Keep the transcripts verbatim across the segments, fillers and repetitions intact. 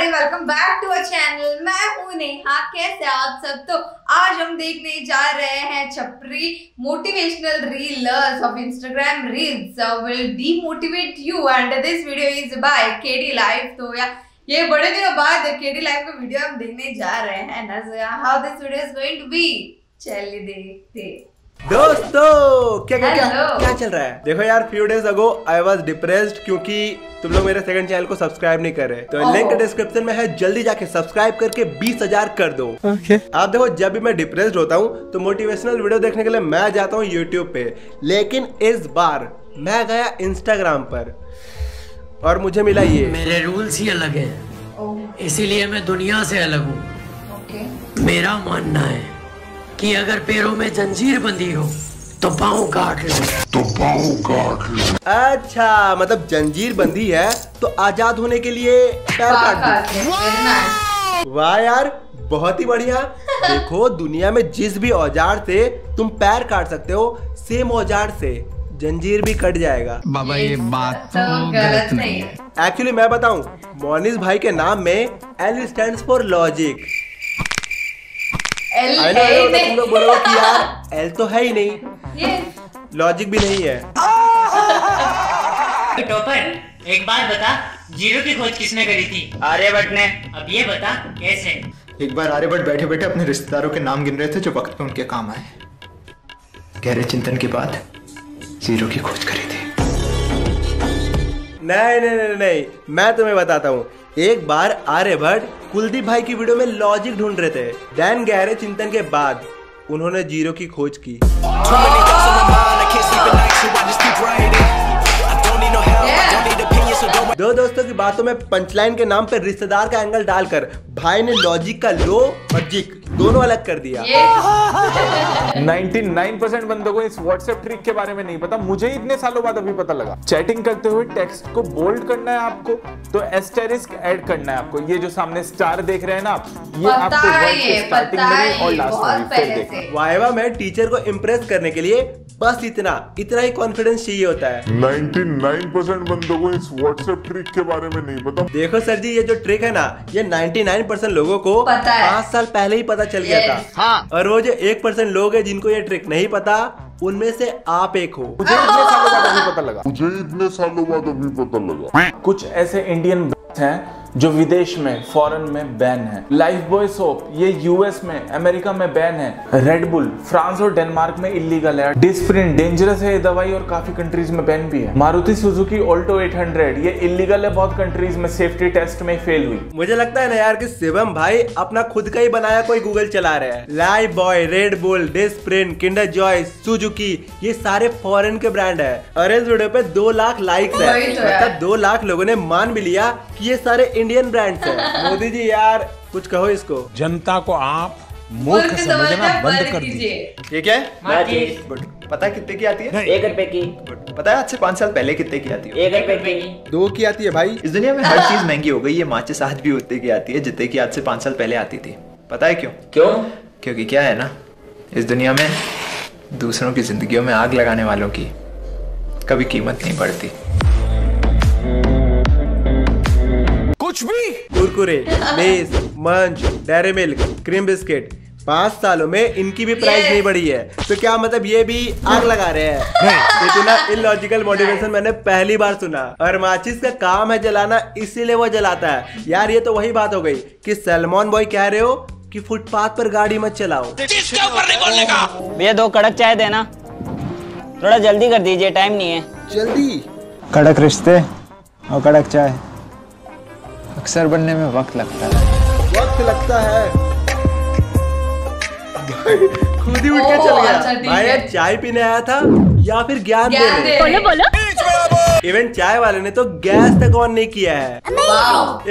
Everybody welcome back to our channel. मैं हूं नेहा, कैसे आप सब। तो आज हम देखने जा रहे हैं छपरी motivational reels of Instagram reels will demotivate you and this video is by KD life. तो यार ये बड़े दिनों बाद केडी लाइफ का वीडियो हम देखने जा रहे हैं ना, how this video is going to be. चलिए देखते दोस्तों क्या क्या, क्या क्या चल रहा है। देखो यार, few days ago I was depressed क्योंकि तुम लोग मेरे सेकंड चैनल को सब्सक्राइब नहीं कर रहे। तो लिंक डिस्क्रिप्शन में है, जल्दी जाके सब्सक्राइब करके बीस हज़ार कर दो। okay. आप देखो, जब भी मैं डिप्रेस्ड होता हूँ तो मोटिवेशनल वीडियो देखने के लिए मैं जाता हूँ यूट्यूब पे, लेकिन इस बार मैं गया इंस्टाग्राम पर और मुझे मिला ये। मेरे रूल्स ही अलग है, इसीलिए मैं दुनिया से अलग हूँ। okay. मेरा मानना है कि अगर पैरों में जंजीर बंधी हो तो पाँव काट लो, तो पाँव काट लो। अच्छा, मतलब जंजीर बंधी है तो आजाद होने के लिए पैर काट दो। वाह यार, बहुत ही बढ़िया। देखो, दुनिया में जिस भी औजार से तुम पैर काट सकते हो, सेम औजार से जंजीर भी कट जाएगा। बाबा ये बात तो गलत नहीं है। एक्चुअली मैं बताऊं, मोनिस भाई के नाम में L stands for logic. L तुम लोग बोलो कि यार एल तो है ही नहीं, लॉजिक भी नहीं है। टोपर, एक बात बता, जीरो की खोज किसने करी थी? आर्यभट्ट ने। अब ये बता कैसे? एक बार आर्यभट्ट बैठे बैठे अपने रिश्तेदारों के नाम गिन रहे थे जो वक्त पे उनके काम आए। गहरे चिंतन के बाद जीरो की खोज करी थी। नहीं नहीं नहीं नहीं, मैं तुम्हें बताता हूँ। एक बार आर्यभट्ट कुलदीप भाई की वीडियो में लॉजिक ढूंढ रहे थे, दैन गहरे चिंतन के बाद उन्होंने जीरो की खोज की। दो दोस्तों की बातों में पंचलाइन के नाम पर रिश्तेदार का एंगल डालकर भाई ने लॉजिक का लो और जिक दोनों अलग कर दिया। निन्यानवे परसेंट बंदों को इस व्हाट्सएप ट्रिक के बारे में नहीं पता, मुझे इतने सालों बाद अभी पता लगा। चैटिंग करते हुए टेक्स्ट को बोल्ड करना है आपको, तो एस्टेरिस्क ऐड करना है आपको। ये जो सामने स्टार देख रहे हैं ना, ये आपको वर्ड के स्टार्टिंग में और लास्ट में देखना। वाइवा में टीचर को इम्प्रेस करने के लिए बस इतना इतना ही कॉन्फिडेंस चाहिए होता है। निन्यानवे परसेंट बंदों को इस व्हाट्सएप ट्रिक के बारे में नहीं पता। देखो सर जी, ये जो ट्रिक है ना, ये निन्यानवे परसेंट लोगों को पाँच साल पहले ही पता चल गया था। हाँ। और वो जो एक परसेंट लोग हैं जिनको ये ट्रिक नहीं पता, उनमें से आप एक हो। मुझे इतने सालों बाद अभी पता लगा, मुझे इतने सालों बाद अभी पता लगा। कुछ ऐसे इंडियन हैं जो विदेश में, फॉरेन में बैन है। लाइफ बॉय सोप ये यूएस में, अमेरिका में बैन है। रेड बुल फ्रांस और डेनमार्क में इलीगल है। डिस्प्रिन डेंजरस है दवाई और काफी कंट्रीज में बैन भी है। मारुति सुजुकी ऑल्टो आठ सौ ये इलीगल है, बहुत कंट्रीज में सेफ्टी टेस्ट में फेल हुई। मुझे लगता है ना यार कि शिवम भाई अपना खुद का ही बनाया कोई गूगल चला रहे हैं। Lifebuoy, Red Bull, Disprin, Kinder Joy, Suzuki, ये सारे फॉरेन के ब्रांड है। और इस वीडियो पे दो लाख लाइक है, मतलब दो लाख लोगों ने मान भी लिया कि ये सारे इंडियन ब्रांड्स है। मोदी जी यार, कुछ कहो इसको। जनता को आप मूर्ख समझना बंद कर दीजिए। ठीक है, पता है कितने की आती है? एक रुपए की। पता है आज से पाँच साल पहले कितने की आती है? एक रुपए की। दो की आती है भाई। इस दुनिया में हर चीज महंगी हो गई है, माचिस आज भी उतने की आती है जितने की आज से पाँच साल पहले आती थी। पता है क्यों? क्यों? क्योंकि क्या है ना, इस दुनिया में दूसरों की जिंदगियों में आग लगाने वालों की कभी कीमत नहीं बढ़ती। कुछ भी, Kurkure, Lay's, Munch, Dairy Milk, cream biscuit, पाँच सालों में इनकी भी प्राइस नहीं बढ़ी है। तो क्या मतलब ये भी आग लगा रहे हैं? इतना इलॉजिकल मोटिवेशन मैंने पहली बार सुना। और माचिस का काम है जलाना, इसीलिए वो जलाता है। यार ये तो वही बात हो गई कि सलमान बॉय कह रहे हो कि फुटपाथ पर गाड़ी मत चलाओ। भैया दो कड़क चाय देना, थोड़ा जल्दी कर दीजिए, टाइम नहीं है। जल्दी कड़क रिश्ते और कड़क चाय अक्सर बनने में वक्त लगता है। वक्त लगता है। खुद ही उठ के चल गया। भाई यार, चाय पीने आया था या फिर ज्ञान देने? बोलो बोलो। इवन चाय वाले ने तो गैस तक ऑन नहीं किया है।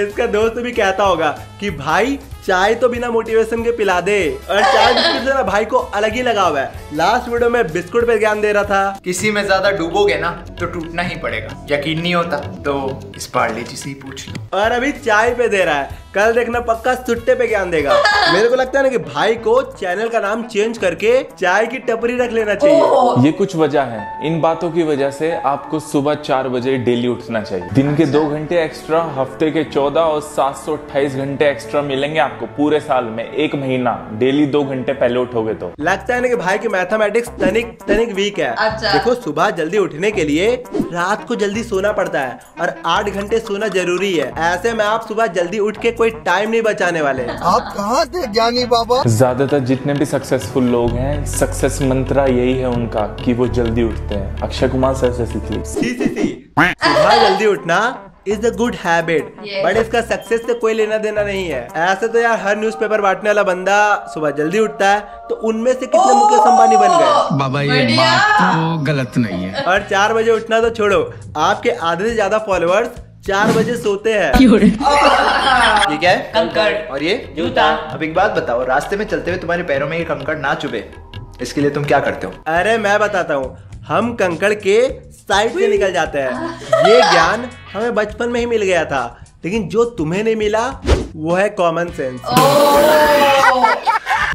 इसका दोस्त भी कहता होगा कि भाई चाय तो बिना मोटिवेशन के पिला दे। और चाय बिस्कुट से ना भाई को अलग ही लगा हुआ है। लास्ट वीडियो में बिस्कुट पे ज्ञान दे रहा था। किसी में ज्यादा डूबोगे ना तो टूटना ही पड़ेगा। यकीन नहीं होता तो इस पार्ले जी से ही पूछ लो। और अभी चाय पे दे रहा है कल देखना पक्का सुट्टे पे ज्ञान देगा। मेरे को लगता है ना कि भाई को चैनल का नाम चेंज करके चाय की टपरी रख लेना चाहिए। ये कुछ वजह है, इन बातों की वजह से आपको सुबह चार बजे डेली उठना चाहिए। दिन के दो घंटे एक्स्ट्रा, हफ्ते के चौदह और सात सौ अट्ठाईस घंटे एक्स्ट्रा मिलेंगे आपको पूरे साल में। एक महीना डेली दो घंटे पहले उठोगे तो लगता है ना कि भाई की मैथमेटिक्स तनिक तनिक वीक है। देखो सुबह जल्दी उठने के लिए रात को जल्दी सोना पड़ता है और आठ घंटे सोना जरूरी है। ऐसे में आप सुबह जल्दी उठ के कोई टाइम नहीं बचाने वाले। आप कहाँ थे ज्ञानी बाबा? ज्यादातर जितने भी सक्सेसफुल लोग हैं, सक्सेस मंत्रा यही है उनका कि वो जल्दी उठते हैं। अक्षय कुमार सर से सीखी। सुबह जल्दी उठना is a good habit, but इसका सक्सेस से कोई लेना देना नहीं है। ऐसे तो यार हर न्यूज़पेपर बांटने वाला बंदा सुबह जल्दी उठता है, तो उनमें से कितने मुकेश अंबानी बन गए। बाबा ये बात तो गलत नहीं है। और चार बजे उठना तो छोड़ो, आपके आधे से ज्यादा फॉलोअर्स चार बजे सोते हैं। ठीक है कंकड़ और ये जूता। अब एक बात बताओ, रास्ते में चलते हुए तुम्हारे पैरों में ये कंकड़ ना चुभे, इसके लिए तुम क्या करते हो? अरे मैं बताता हूँ, हम कंकड़ के साइड से निकल जाते हैं। ये ज्ञान हमें बचपन में ही मिल गया था, लेकिन जो तुम्हें नहीं मिला वो है कॉमन सेंस।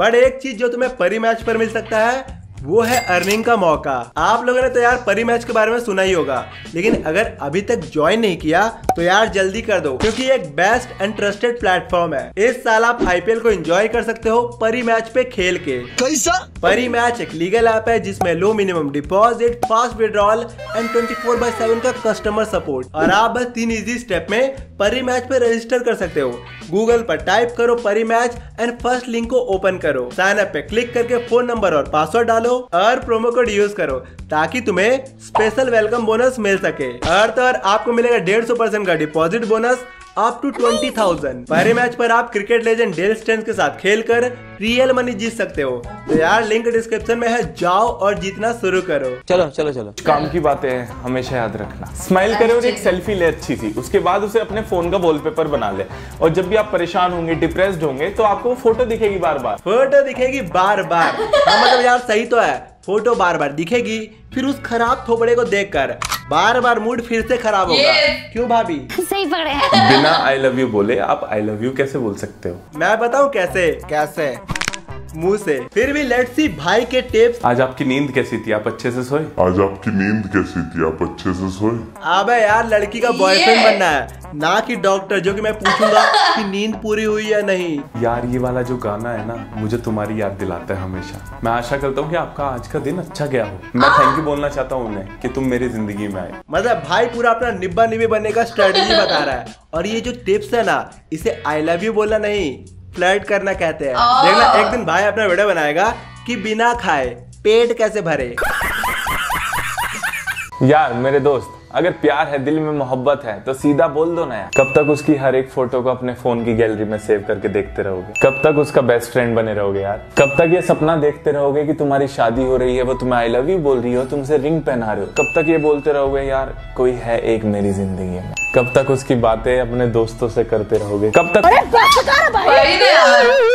बट एक चीज जो तुम्हें परी मैच पर मिल सकता है वो है अर्निंग का मौका। आप लोगों ने तो यार परी मैच के बारे में सुना ही होगा, लेकिन अगर अभी तक ज्वाइन नहीं किया तो यार जल्दी कर दो, क्योंकि एक बेस्ट एंड ट्रस्टेड प्लेटफॉर्म है। इस साल आप आईपीएल को एंजॉय कर सकते हो परी मैच पे खेल के। कैसा? परी मैच एक लीगल ऐप है जिसमें low minimum deposit, fast withdrawal and twenty four by seven का कस्टमर सपोर्ट। और आप बस तीन इजी स्टेप में परी मैच पे रजिस्टर कर सकते हो। गूगल पर टाइप करो Parimatch and first link को ओपन करो। साइन अप पे क्लिक करके फोन नंबर और पासवर्ड डालो और प्रोमो कोड यूज करो, ताकि तुम्हें स्पेशल वेलकम बोनस मिल सके। और तो और आपको मिलेगा डेढ़ सौ परसेंट का deposit bonus up to twenty thousand. पहले मैच पर आप क्रिकेट लेजेंड डेल स्टेन के साथ खेलकर रियल मनी जीत सकते हो। तो यार लिंक डिस्क्रिप्शन में है, जाओ और जीतना शुरू करो। चलो चलो चलो। काम की बातें हमेशा याद रखना, स्माइल करे और एक सेल्फी ले अच्छी सी, उसके बाद उसे अपने फोन का वॉलपेपर बना ले। और जब भी आप परेशान होंगे, डिप्रेस्ड होंगे, तो आपको फोटो दिखेगी बार बार। फोटो दिखेगी बार बार हाँ, मतलब यार सही तो है, फोटो बार बार दिखेगी। फिर उस खराब थोपड़े को देखकर बार बार मूड फिर से खराब होगा। क्यों भाभी? सही पकड़े हैं। बिना आई लव यू बोले आप आई लव यू कैसे बोल सकते हो? मैं बताऊं कैसे? कैसे? मुंह से। फिर भी लेट्स सी भाई के टिप्स। आज आपकी नींद कैसी थी, आप अच्छे से सोए? आज आपकी नींद कैसी थी, आप अच्छे से सोए? अबे यार लड़की का बॉयफ्रेंड बनना है, ना कि डॉक्टर जो कि मैं पूछूंगा कि नींद पूरी हुई या नहीं। यार ये वाला जो गाना है ना, मुझे तुम्हारी याद दिलाता है हमेशा। मैं आशा करता हूँ कि आपका आज का दिन अच्छा गया हो। मैं थैंक यू बोलना चाहता हूँ उन्हें कि तुम मेरी जिंदगी में आए। मतलब भाई पूरा अपना निब्बा निब्बी बनने का स्ट्रेटेजी बता रहा है। और ये जो टिप्स है ना, इसे आई लव यू बोलना नहीं, फ्लर्ट करना कहते हैं। देखना एक दिन भाई अपना वीडियो बनाएगा कि बिना खाए पेट कैसे भरे। यार मेरे दोस्त, अगर प्यार है, दिल में मोहब्बत है, तो सीधा बोल दो ना यार। कब तक उसकी हर एक फोटो को अपने फोन की गैलरी में सेव करके देखते रहोगे? कब तक उसका बेस्ट फ्रेंड बने रहोगे यार? कब तक ये सपना देखते रहोगे कि तुम्हारी शादी हो रही है, वो तुम्हें आई लव यू बोल रही हो, तुमसे रिंग पहना रहे हो? कब तक ये बोलते रहोगे यार कोई है एक मेरी जिंदगी में? कब तक उसकी बातें अपने दोस्तों से करते रहोगे? कब तक?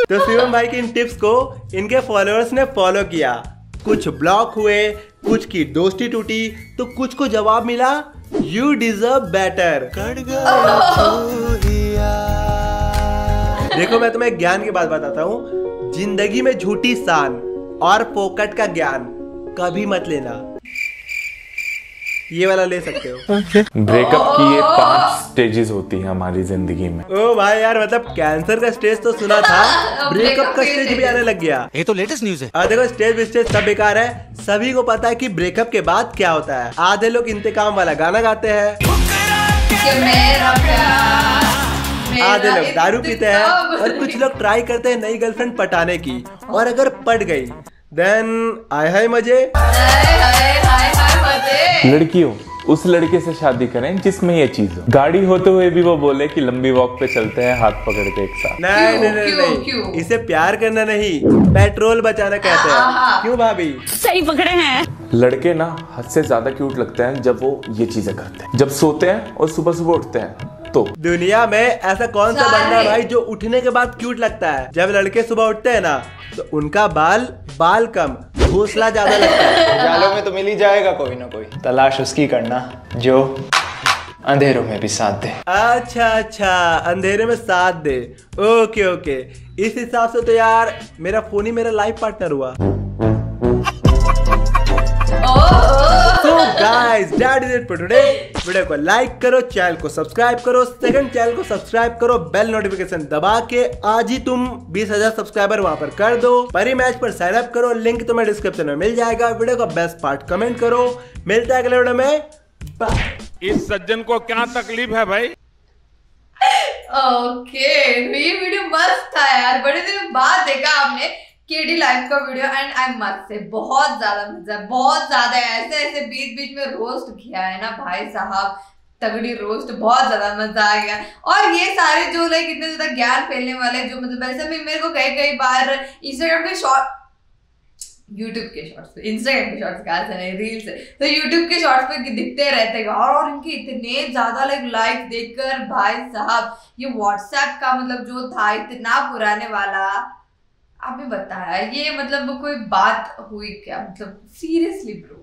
तो शिवम भाई की इन टिप्स को इनके फॉलोअर्स ने फॉलो किया। कुछ ब्लॉक हुए, कुछ की दोस्ती टूटी, तो कुछ को जवाब मिला यू डिजर्व बेटर। देखो मैं तुम्हें ज्ञान की बात बताता हूँ, जिंदगी में झूठी शान और पोकट का ज्ञान कभी मत लेना। ये वाला ले सकते हो। ब्रेकअप की ये पांच स्टेजेस होती है हमारी जिंदगी में। ओ भाई यार, मतलब कैंसर का स्टेज तो सुना था, ब्रेकअप का स्टेज भी आने लग गया। ये तो लेटेस्ट न्यूज़ है। और देखो स्टेज स्टेज सब बेकार है। सभी को पता है कि ब्रेकअप के बाद क्या होता है। आधे लोग इंतकाम वाला गाना गाते हैं, आधे लोग दारू पीते हैं, और कुछ लोग ट्राई करते हैं नई गर्लफ्रेंड पटाने की। और अगर पट गई देन आए हाय मजे। लड़कियों, उस लड़के से शादी करें जिसमें ये चीज हो। गाड़ी होते हुए भी वो बोले कि लंबी वॉक पे चलते हैं हाथ पकड़ के एक साथ। नहीं नहीं नहीं, नहीं। इसे प्यार करना नहीं, पेट्रोल बचाना कहते हैं। क्यों भाभी? सही पकड़े हैं। लड़के ना हद से ज्यादा क्यूट लगते हैं जब वो ये चीजें करते हैं। जब सोते हैं और सुबह सुबह उठते हैं। तो दुनिया में ऐसा कौन सा बंदा है भाई जो उठने के बाद क्यूट लगता है? जब लड़के सुबह उठते हैं ना, तो उनका बाल बाल कम, घोंसला ज्यादा लगता है। जालों में तो मिल ही जाएगा कोई ना कोई, तलाश उसकी करना जो अंधेरों में भी साथ दे। अच्छा अच्छा, अंधेरे में साथ दे, ओके ओके। इस हिसाब से तो यार मेरा फोन ही मेरा लाइफ पार्टनर हुआ। So guys, that is it for today. Video को लाइक करो, चैनल को सब्सक्राइब करो, सेकंड चैनल को सब्सक्राइब करो, बेल नोटिफिकेशन दबा के आज ही तुम बीस हज़ार सब्सक्राइबर वहां पर कर दो। परी मैच पर साइन अप करो, लिंक तुम्हें डिस्क्रिप्शन में मिल जाएगा। वीडियो का बेस्ट पार्ट कमेंट करो। मिलता है अगले वीडियो में, बाय। इस सज्जन को क्या तकलीफ है भाई? ओके, ये वीडियो मस्त था यार, बड़े दिन बाद देखा आपने केडी लाइफ का वीडियो। एंड आई मस्त से बहुत ज्यादा मजा, बहुत ज्यादा ऐसे ऐसे बीच बीच में रोस्ट किया है ना भाई साहब, तगड़ी रोस्ट, बहुत ज्यादा मजा आ गया। और ये सारे जो लाइक इतने ज्यादा ज्ञान फैलने वाले जो मतलब वैसे भी मेरे को कई कई बार इंस्टाग्राम के शॉर्ट, यूट्यूब के शॉर्ट्स पे, इंस्टाग्राम के शॉर्ट्स कहा जाए रील्स है तो यूट्यूब के शॉर्ट्स पे दिखते रहते हैं। और और इनके इतने ज़्यादा लाइक लाइक देखकर भाई साहब ये व्हाट्सएप का मतलब जो था इतना पुराने वाला, आपने बताया ये मतलब कोई बात हुई क्या? मतलब सीरियसली ब्रो,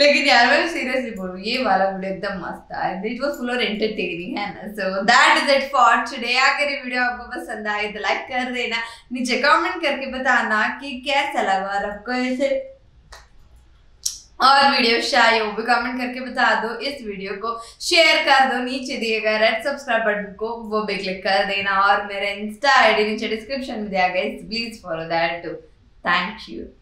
लेकिन यार मैं सीरियसली बोलूँ ये वाला वीडियो एकदम मस्त था, it was full of entertaining है ना। So that is it for today. अगर ये वीडियो आपको पसंद आए तो लाइक कर देना, नीचे कमेंट करके बताना कि कैसा लगा और आपको ऐसे और वीडियो चाहिए वो भी कमेंट करके बता दो। इस वीडियो को शेयर कर दो, नीचे दिए गए रेड सब्सक्राइब बटन को वो भी क्लिक कर देना। और मेरा इंस्टा आईडी नीचे डिस्क्रिप्शन में दिया गया, please follow that too. Thank you.